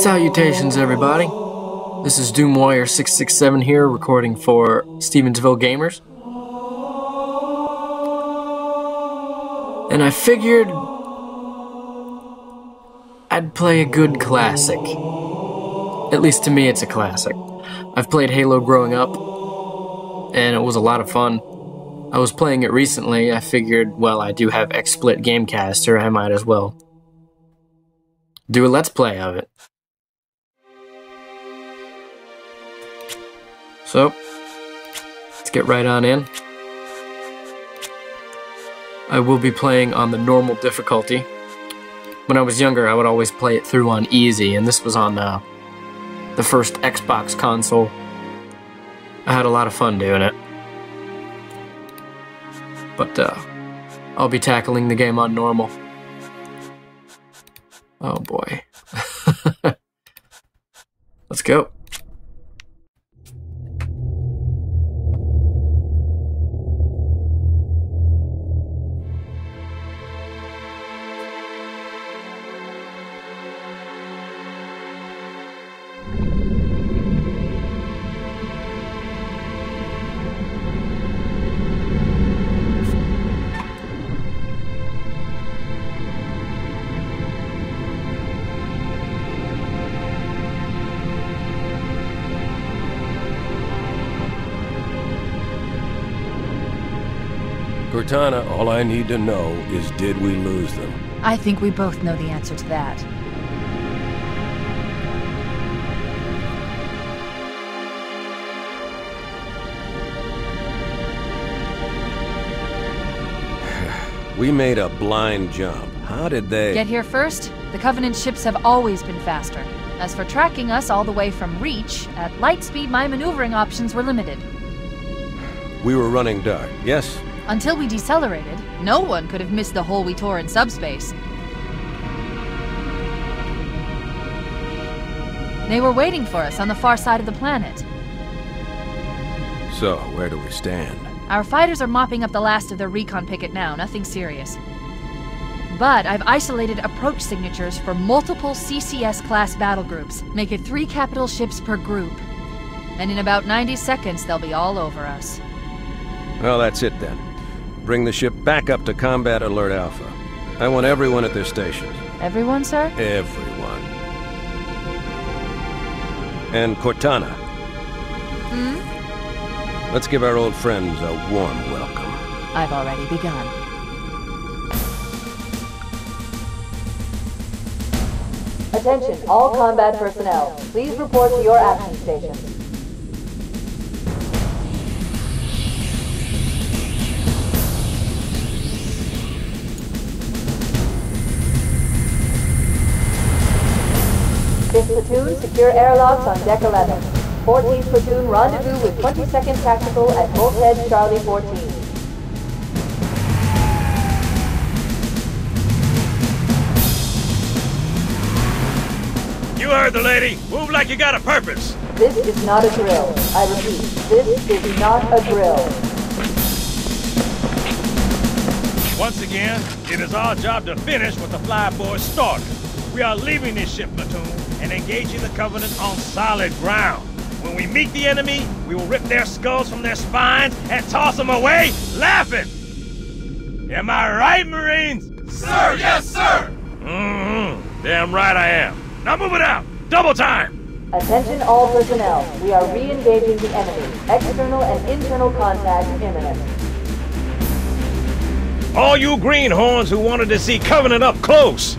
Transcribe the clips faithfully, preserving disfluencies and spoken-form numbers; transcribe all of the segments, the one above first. Salutations, everybody. This is DoomWire six six seven here, recording for Stevensville Gamers. And I figured I'd play a good classic. At least to me, it's a classic. I've played Halo growing up, and it was a lot of fun. I was playing it recently. I figured, well, I do have XSplit Gamecaster, I might as well do a let's play of it. So, let's get right on in. I will be playing on the normal difficulty. When I was younger, I would always play it through on easy, and this was on uh, the first Xbox console. I had a lot of fun doing it. But uh, I'll be tackling the game on normal. Oh boy. Let's go. Cortana, all I need to know is, did we lose them? I think we both know the answer to that. We made a blind jump. How did they get here first? The Covenant ships have always been faster. As for tracking us all the way from Reach, at light speed my maneuvering options were limited. We were running dark, yes? Until we decelerated, no one could have missed the hole we tore in subspace. They were waiting for us on the far side of the planet. So, where do we stand? Our fighters are mopping up the last of their recon picket now, nothing serious. But I've isolated approach signatures for multiple C C S-class battle groups, make it three capital ships per group. And in about ninety seconds, they'll be all over us. Well, that's it then. Bring the ship back up to Combat Alert Alpha. I want everyone at their stations. Everyone, sir? Everyone. And Cortana. Hmm? Let's give our old friends a warm welcome. I've already begun. Attention, all combat personnel. Please report to your action stations. fifth Platoon, secure airlocks on Deck eleven. fourteenth Platoon, rendezvous with twenty-second Tactical at Bulkhead Charlie fourteen. You heard the lady. Move like you got a purpose. This is not a drill. I repeat, this is not a drill. Once again, it is our job to finish what the Flyboys started. We are leaving this ship platoon and engaging the Covenant on solid ground. When we meet the enemy, we will rip their skulls from their spines and toss them away laughing! Am I right, Marines? Sir, yes, sir! Mm-hmm. Damn right I am. Now move it out! Double time! Attention all personnel. We are re-engaging the enemy. External and internal contact imminent. All you greenhorns who wanted to see Covenant up close,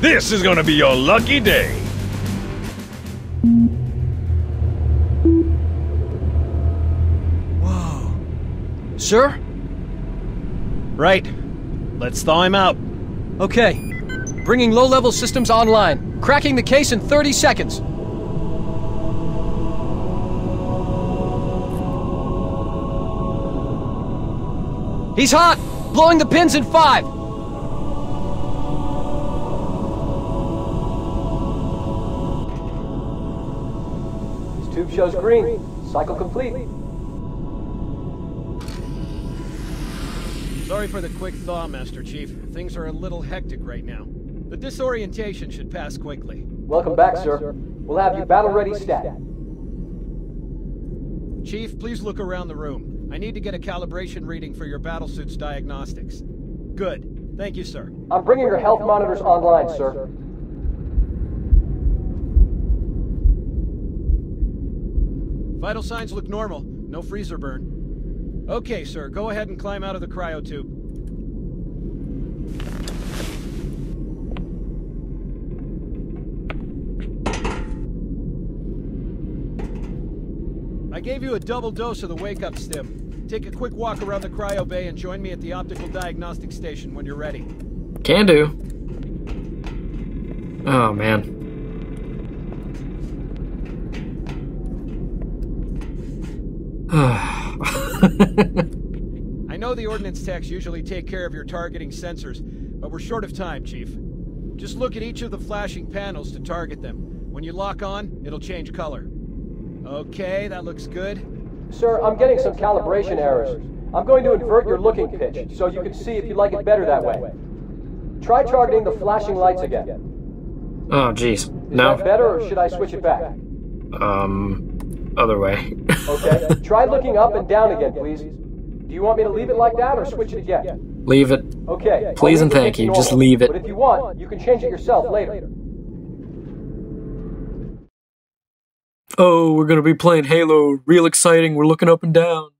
this is gonna be your lucky day. Whoa. Sure? Right. Let's thaw him out. Okay. Bringing low-level systems online. Cracking the case in thirty seconds. He's hot! Blowing the pins in five! Tube shows green. Cycle complete. Sorry for the quick thaw, Master Chief. Things are a little hectic right now. The disorientation should pass quickly. Welcome, Welcome back, back, sir. sir. We'll have, we'll have you battle-ready battle stat. stat. Chief, please look around the room. I need to get a calibration reading for your battlesuit's diagnostics. Good. Thank you, sir. I'm bringing your health monitors online, sir. Vital signs look normal. No freezer burn. Okay, sir. Go ahead and climb out of the cryo tube. I gave you a double dose of the wake-up stim. Take a quick walk around the cryo bay and join me at the optical diagnostic station when you're ready. Can do. Oh, man. I know the ordnance techs usually take care of your targeting sensors, but we're short of time, Chief. Just look at each of the flashing panels to target them. When you lock on, it'll change color. Okay, that looks good. Sir, I'm getting some calibration errors. I'm going to invert your looking pitch, so you can see if you like it better that way. Try targeting the flashing lights again. Oh, jeez. No. Is that better, or should I switch it back? Um, other way. Okay, try looking up and down again, please. Do you want me to leave it like that, or switch it again? Leave it. Okay. Please and thank you, just leave it. But if you want, you can change it yourself later. Oh, we're going to be playing Halo. Real exciting. We're looking up and down.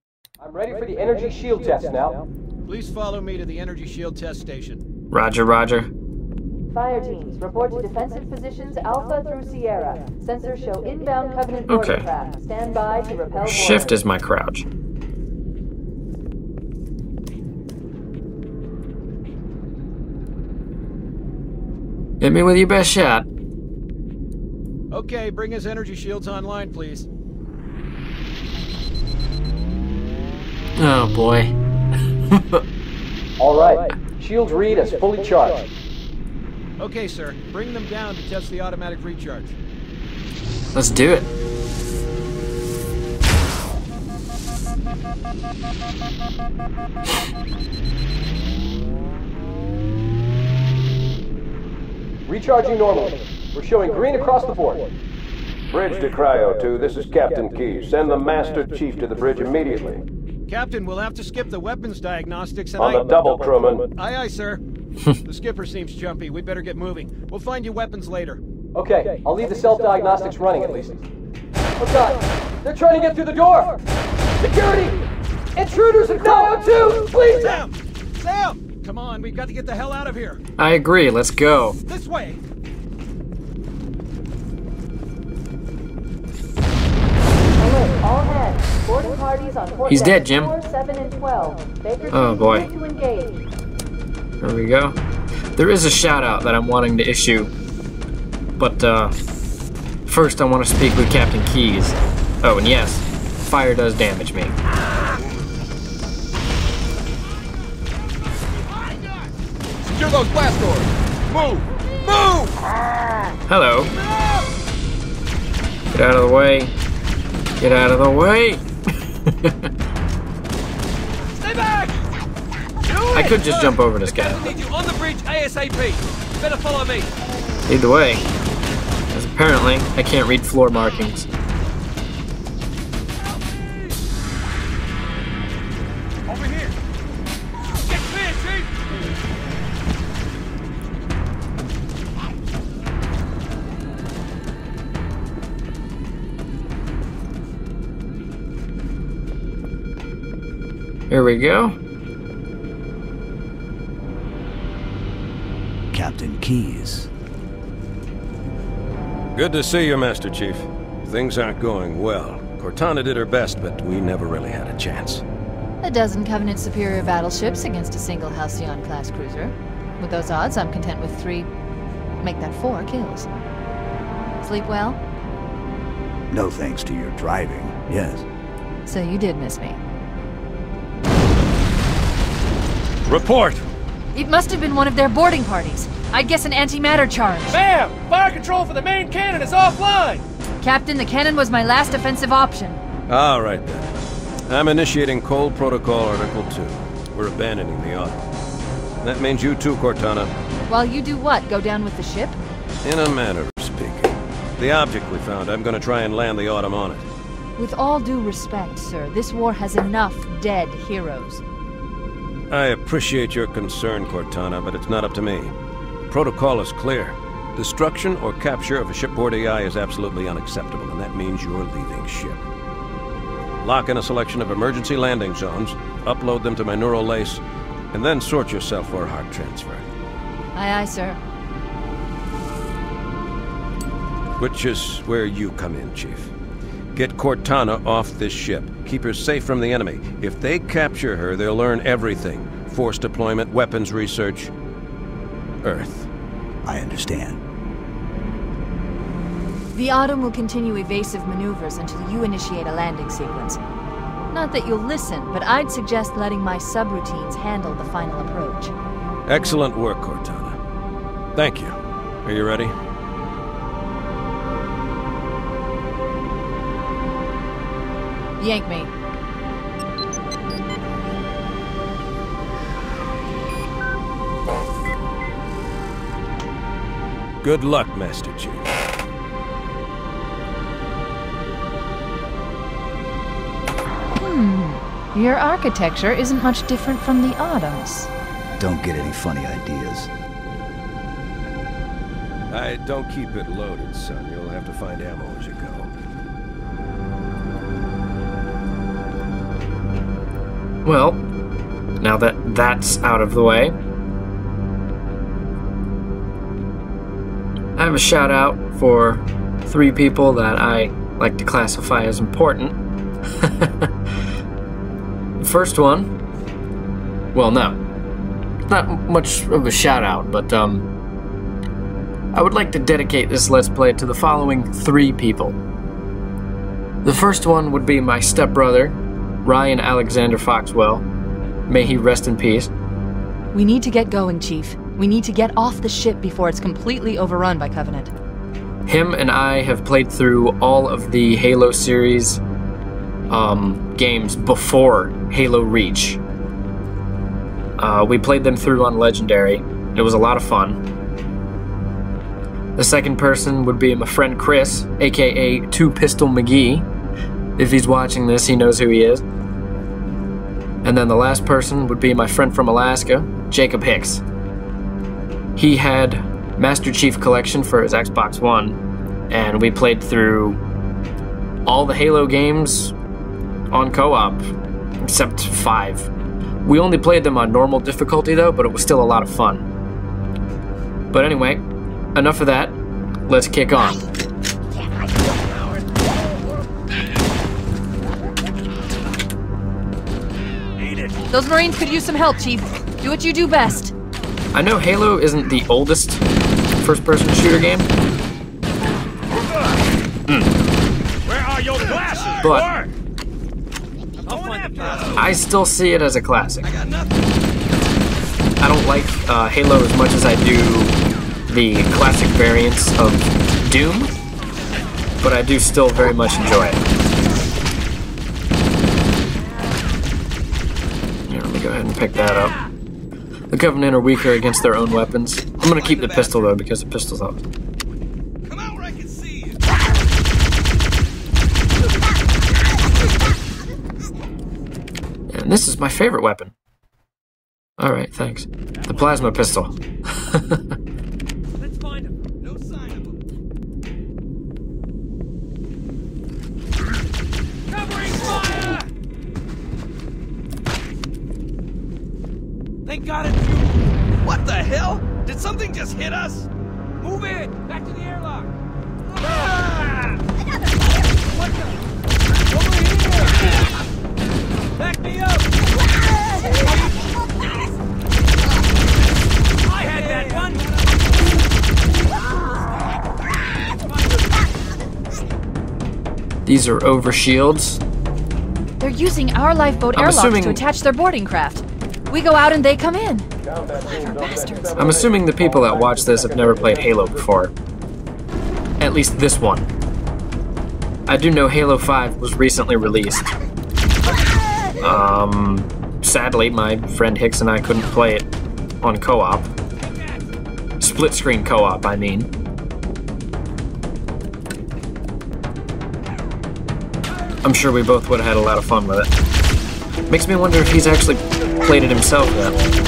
I'm ready for the energy shield test now. Please follow me to the energy shield test station. Roger, roger. Fire teams, report to defensive positions Alpha through Sierra. Sensors show inbound Covenant okay. craft. Stand by to repel Shift board. Is my crouch. Hit me with your best shot. Okay, bring his energy shields online, please. Oh, boy. All right. Shields read as fully charged. Okay, sir. Bring them down to test the automatic recharge. Let's do it. Recharging normally. We're showing green across the board. Bridge to Cryo two, this is Captain Keyes. Send the Master Chief to the bridge immediately. Captain, we'll have to skip the weapons diagnostics and On I... the double, crewman. Aye, aye, sir. The skipper seems jumpy. We better get moving. We'll find you weapons later. Okay, I'll leave the self-diagnostics running at least. Oh, God. They're trying to get through the door. Security! Intruders in Cryo two! Please, Sam! Sam! Come on, we've got to get the hell out of here. I agree. Let's go. This way. All hands, boarding parties on port. He's dead, Jim. four, seven, and twelve. Oh, boy. There we go. There is a shout-out that I'm wanting to issue, but uh, first I want to speak with Captain Keyes. Oh, and yes, fire does damage me. Secure those blast doors! Move! Move! Hello. Get out of the way. Get out of the way! Stay back! I could just jump over this guy. I need you on the bridge ASAP. Better follow me. Either way, because apparently I can't read floor markings. Over here. Get clear, Here we go. Captain Keyes. Good to see you, Master Chief. Things aren't going well. Cortana did her best, but we never really had a chance. A dozen Covenant superior battleships against a single Halcyon-class cruiser. With those odds, I'm content with three... make that four kills. Sleep well? No thanks to your driving, yes. So you did miss me. Report! It must have been one of their boarding parties. I'd guess an antimatter charge. Ma'am! Fire control for the main cannon is offline! Captain, the cannon was my last offensive option. All right, then. I'm initiating Cold Protocol Article two. We're abandoning the auto. That means you too, Cortana. While you do what? Go down with the ship? In a manner of speaking. The object we found, I'm gonna try and land the Autumn on it. With all due respect, sir, this war has enough dead heroes. I appreciate your concern, Cortana, but it's not up to me. The protocol is clear. Destruction or capture of a shipboard A I is absolutely unacceptable, and that means you're leaving ship. Lock in a selection of emergency landing zones, upload them to my neural lace, and then sort yourself for a heart transfer. Aye, aye, sir. Which is where you come in, Chief. Get Cortana off this ship. Keep her safe from the enemy. If they capture her, they'll learn everything. Force deployment, weapons research, Earth. I understand. The Autumn will continue evasive maneuvers until you initiate a landing sequence. Not that you'll listen, but I'd suggest letting my subroutines handle the final approach. Excellent work, Cortana. Thank you. Are you ready? Yank me. Good luck, Master Chief. Hmm. Your architecture isn't much different from the Autumn's. Don't get any funny ideas. I don't keep it loaded, son. You'll have to find ammo as you go. Well, now that that's out of the way, I have a shout out for three people that I like to classify as important. First one, well, no, not much of a shout out, but um, I would like to dedicate this Let's Play to the following three people. The first one would be my stepbrother, Ryan Alexander Foxwell. May he rest in peace. We need to get going, Chief. We need to get off the ship before it's completely overrun by Covenant. Him and I have played through all of the Halo series um, games before Halo Reach. Uh, we played them through on Legendary. It was a lot of fun. The second person would be my friend Chris, aka Two Pistol McGee. If he's watching this, he knows who he is. And then the last person would be my friend from Alaska, Jacob Hicks. He had Master Chief Collection for his Xbox One, and we played through all the Halo games on co-op, except five. We only played them on normal difficulty though, but it was still a lot of fun. But anyway, enough of that. Let's kick on. Those Marines could use some help, Chief. Do what you do best. I know Halo isn't the oldest first-person shooter game. Mm. Where are your glasses? But I still see it as a classic. I don't like uh, Halo as much as I do the classic variants of Doom, but I do still very much enjoy it. Go ahead and pick that up. The Covenant are weaker against their own weapons. I'm gonna keep the pistol though, because the pistol's up. Come out where I can see you. And this is my favorite weapon. Alright, thanks. The plasma pistol. Let's find him. No sign of him. Covering fire! They got it through. What the hell? Did something just hit us? Move it! Back to the airlock! Ah! Another what the? Over here! Back me up! I had that one! These are over shields. They're using our lifeboat airlocks assuming... to attach their boarding craft. We go out and they come in. Clever bastards. I'm assuming the people that watch this have never played Halo before. At least this one. I do know Halo five was recently released. Um, sadly, my friend Hicks and I couldn't play it on co-op. Split screen co-op, I mean. I'm sure we both would have had a lot of fun with it. Makes me wonder if he's actually played it himself though.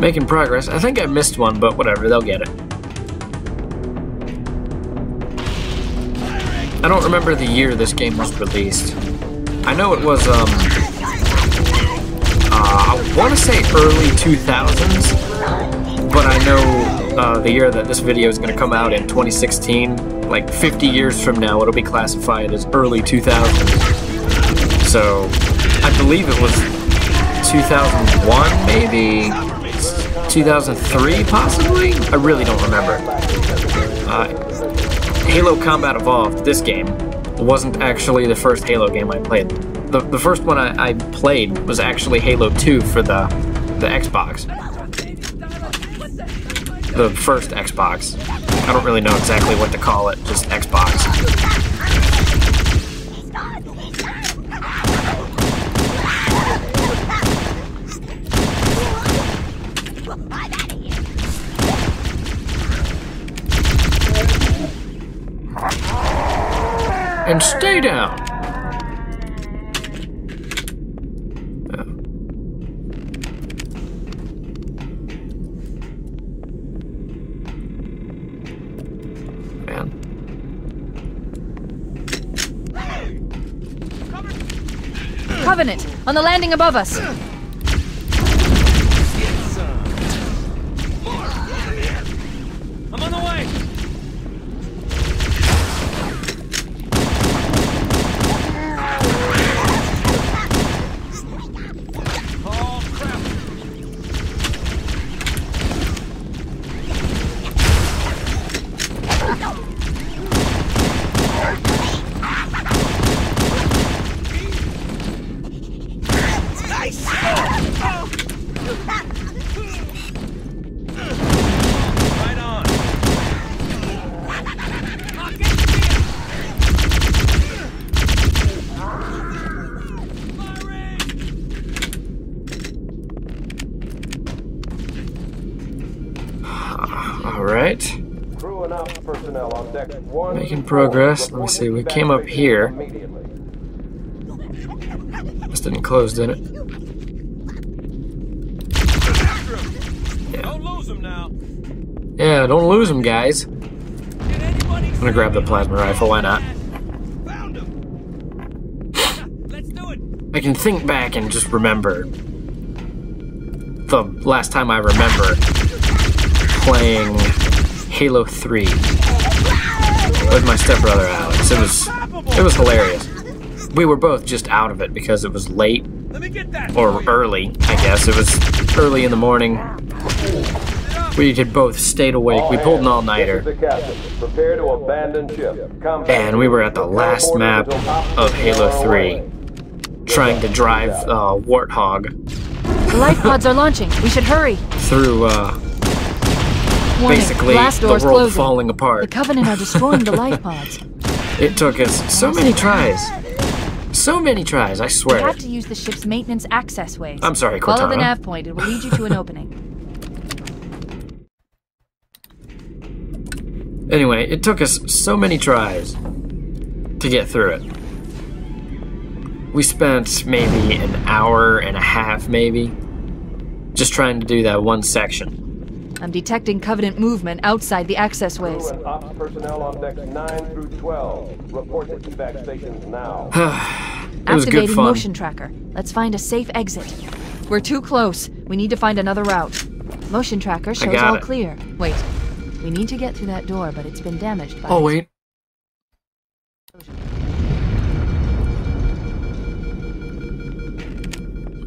Making progress. I think I missed one, but whatever, they'll get it. I don't remember the year this game was released. I know it was, um... Uh, I want to say early two thousands, but I know uh, the year that this video is going to come out in twenty sixteen. Like, fifty years from now, it'll be classified as early two thousands. So, I believe it was two thousand one, maybe? two thousand three, possibly? I really don't remember. Uh, Halo Combat Evolved, this game, wasn't actually the first Halo game I played. The, the first one I, I played was actually Halo two for the, the Xbox. The first Xbox. I don't really know exactly what to call it, just Xbox. And stay down! Oh. Man. Covenant, on the landing above us! Making progress. Let me see. We came up here. This didn't close, did it? Yeah. Don't lose them now. Yeah, don't lose them, guys. I'm gonna grab the plasma rifle. Why not? I can think back and just remember the last time I remember playing Halo three. With my stepbrother Alex. It was it was hilarious. We were both just out of it because it was late. Or early, I guess. It was early in the morning. We had both stayed awake. We pulled an all-nighter. And we were at the last map of Halo three. Trying to drive uh, Warthog. The life pods are launching. We should hurry. Through, uh... basically, the world closing. Falling apart. The Covenant are destroying the life pods. It took us so many tries. So many tries, I swear. You have to use the ship's maintenance access ways. I'm sorry, Cortana. Follow the nav point. It will lead you to an opening. Anyway, it took us so many tries to get through it. We spent maybe an hour and a half, maybe, just trying to do that one section. I'm detecting Covenant movement outside the access ways. It was good fun. Activating motion tracker. Let's find a safe exit. We're too close. We need to find another route. Motion tracker shows all clear. Wait. We need to get through that door, but it's been damaged by... Oh, wait.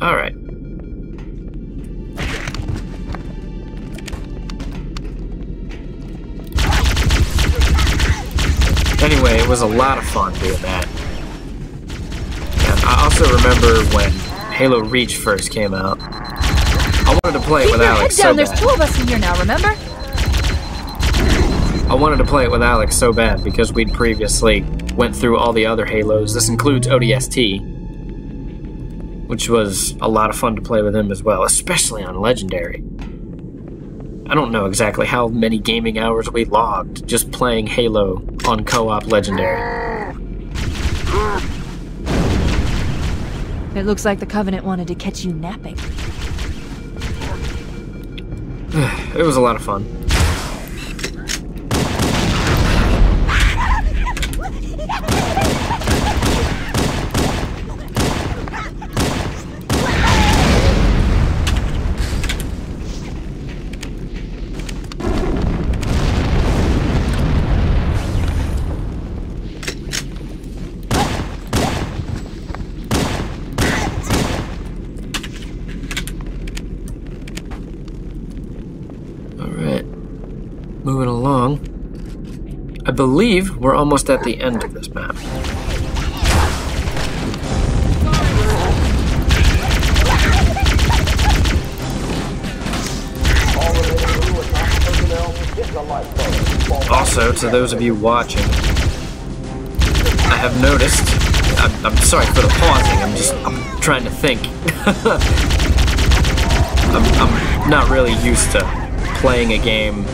All right. Anyway, it was a lot of fun doing that. And I'll also remember when Halo Reach first came out. I wanted to play it with Alex so bad. Keep your head down, there's two of us in here now, remember? I wanted to play it with Alex so bad because we'd previously went through all the other Halos. This includes O D S T, which was a lot of fun to play with him as well, especially on Legendary. I don't know exactly how many gaming hours we logged just playing Halo on co-op Legendary. It looks like the Covenant wanted to catch you napping. It was a lot of fun. I believe we're almost at the end of this map. Also, to those of you watching, I have noticed, I'm, I'm sorry for the pausing, I'm just I'm trying to think. I'm, I'm not really used to playing a game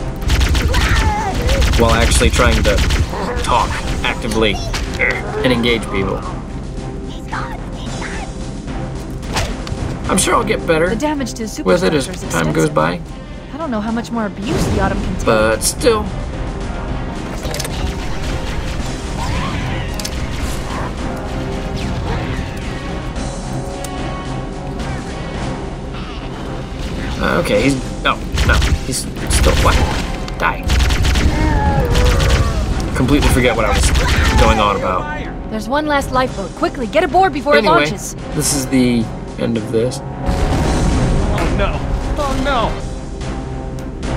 while actually trying to talk actively and engage people. I'm sure I'll get better with it as time goes by. I don't know how much more abuse the Autumn can take. But still. Okay, he's. Oh, no. He's still flying. Die. Completely forget what I was going on about. There's one last lifeboat. Quickly, get aboard before anyway, it launches. This is the end of this. Oh no! Oh no!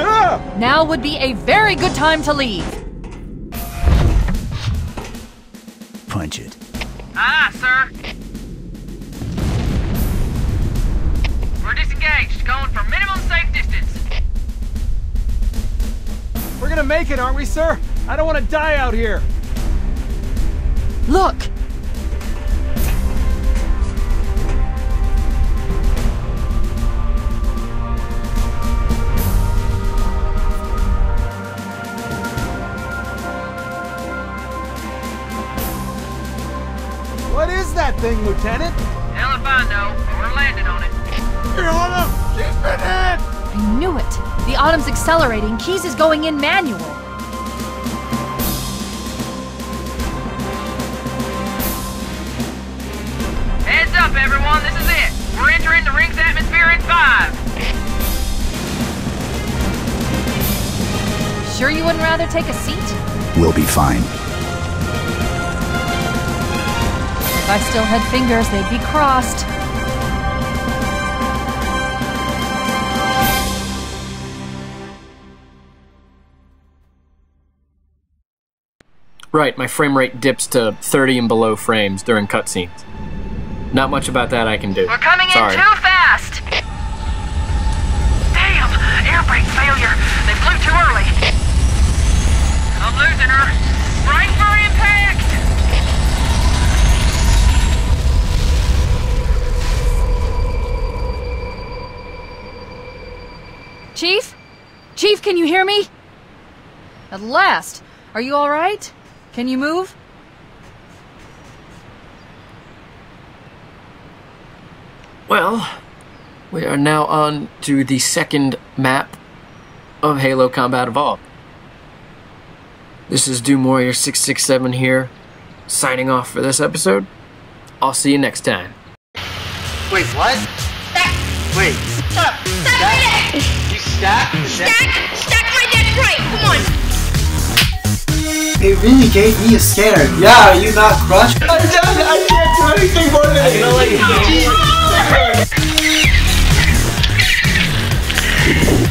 Yeah! Now would be a very good time to leave. Punch it. Ah, sir. We're disengaged. Going for minimum safe distance. We're gonna make it, aren't we, sir? I don't want to die out here. Look! What is that thing, Lieutenant? Hell if I know. We're landing on it. You're on him! She's been hit! I knew it! The Autumn's accelerating, Keyes is going in manual! Heads up everyone, this is it! We're entering the ring's atmosphere in five! Sure you wouldn't rather take a seat? We'll be fine. If I still had fingers, they'd be crossed. Right, my frame rate dips to thirty and below frames during cutscenes. Not much about that I can do. We're coming Sorry. in too fast! Damn! Air brake failure! They flew too early! I'm losing her! Brake for impact! Chief? Chief, can you hear me? At last! Are you alright? Can you move? Well, we are now on to the second map of Halo Combat Evolved. This is Doom Warrior six six seven here, signing off for this episode. I'll see you next time. Wait, what? Stack! Wait. Stop! Stop my neck! You stack? Stack! Stack my neck right! Come on! It really gave me a scare. Yeah, are you not crushed? I just, I can't do anything more than it. Like, Jesus.